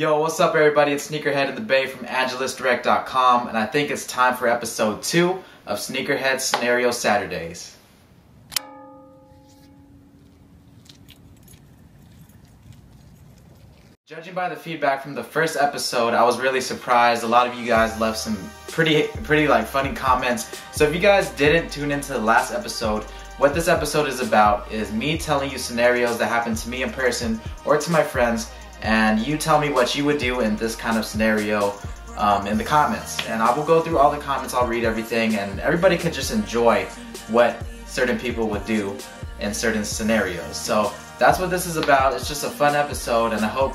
Yo, what's up everybody? It's Sneakerhead in the Bay from AngelusDirect.com, and I think it's time for episode 2 of Sneakerhead Scenario Saturdays. Judging by the feedback from the first episode, I was really surprised. A lot of you guys left some pretty like funny comments. So if you guys didn't tune into the last episode, what this episode is about is me telling you scenarios that happened to me in person or to my friends, and you tell me what you would do in this kind of scenario in the comments. And I will go through all the comments, I'll read everything, and everybody can just enjoy what certain people would do in certain scenarios. So that's what this is about. It's just a fun episode, and I hope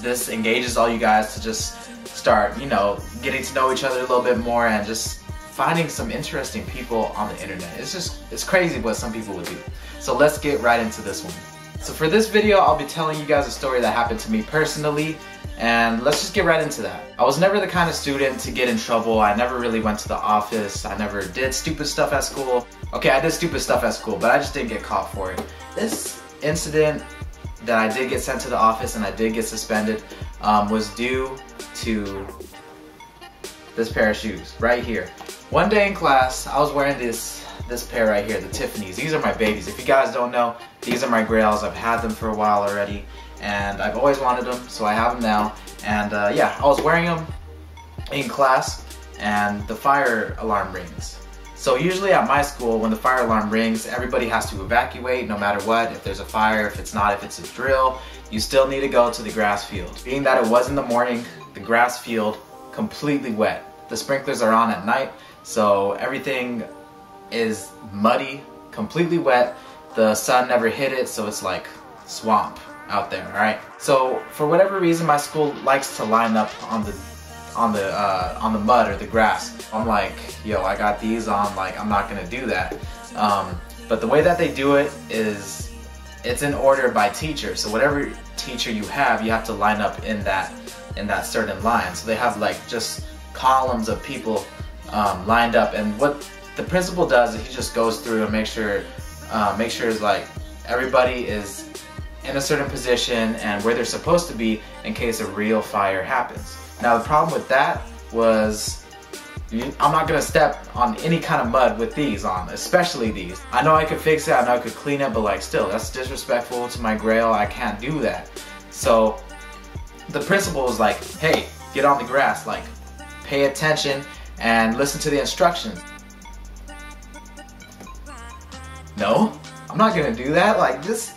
this engages all you guys to just start, you know, getting to know each other a little bit more and just finding some interesting people on the internet. It's crazy what some people would do. So let's get right into this one. So for this video, I'll be telling you guys a story that happened to me personally, and let's just get right into that. I was never the kind of student to get in trouble. I never really went to the office. I never did stupid stuff at school. Okay, I did stupid stuff at school, but I just didn't get caught for it. This incident that I did get sent to the office and I did get suspended was due to this pair of shoes right here. One day in class, I was wearing this pair right here, the Tiffany's. These are my babies. If you guys don't know, these are my grails. I've had them for a while already, and I've always wanted them, so I have them now. And yeah, I was wearing them in class, and the fire alarm rings. So usually at my school, when the fire alarm rings, everybody has to evacuate no matter what. If there's a fire, if it's not, if it's a drill, you still need to go to the grass field. Being that it was in the morning, the grass field completely wet. The sprinklers are on at night, so everything is muddy, completely wet. The sun never hit it, so it's like swamp out there, all right? So for whatever reason, my school likes to line up on the mud or the grass. I'm like, yo, I got these on, like, I'm not gonna do that. But the way that they do it is it's in order by teacher. So whatever teacher you have to line up in that certain line. So they have like just columns of people lined up, and what the principal does is he just goes through and make sure it's like everybody is in a certain position and where they're supposed to be in case a real fire happens. Now the problem with that was I'm not gonna step on any kind of mud with these on, especially these. I know I could fix it, I know I could clean it, but like still, that's disrespectful to my grail, I can't do that. So the principal was like, hey, get on the grass, like pay attention and listen to the instructions. No, I'm not gonna do that, like this.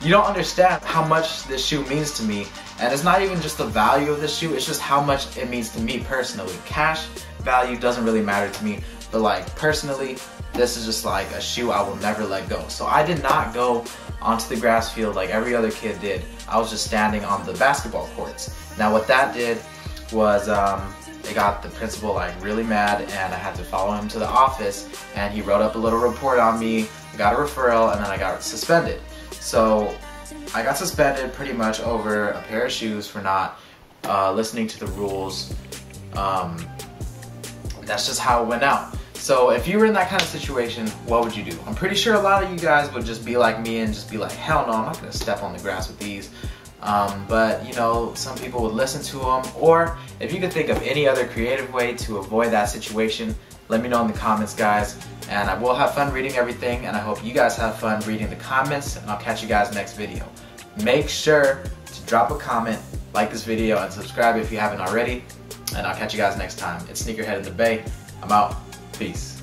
You don't understand how much this shoe means to me, and it's not even just the value of this shoe, it's just how much it means to me personally. Cash value doesn't really matter to me, but like personally, this is just like a shoe I will never let go. So I did not go onto the grass field like every other kid did. I was just standing on the basketball courts. Now what that did was it got the principal like really mad, and I had to follow him to the office, and he wrote up a little report on me. I got a referral, and then I got suspended. So I got suspended pretty much over a pair of shoes for not listening to the rules. That's just how it went out. So if you were in that kind of situation, what would you do? I'm pretty sure a lot of you guys would just be like me and just be like, hell no, I'm not gonna step on the grass with these. But you know, some people would listen to them, or if you could think of any other creative way to avoid that situation, let me know in the comments, guys, and I will have fun reading everything, and I hope you guys have fun reading the comments, and I'll catch you guys next video. Make sure to drop a comment, like this video, and subscribe if you haven't already, and I'll catch you guys next time. It's Sneakerhead in the Bay. I'm out. Peace.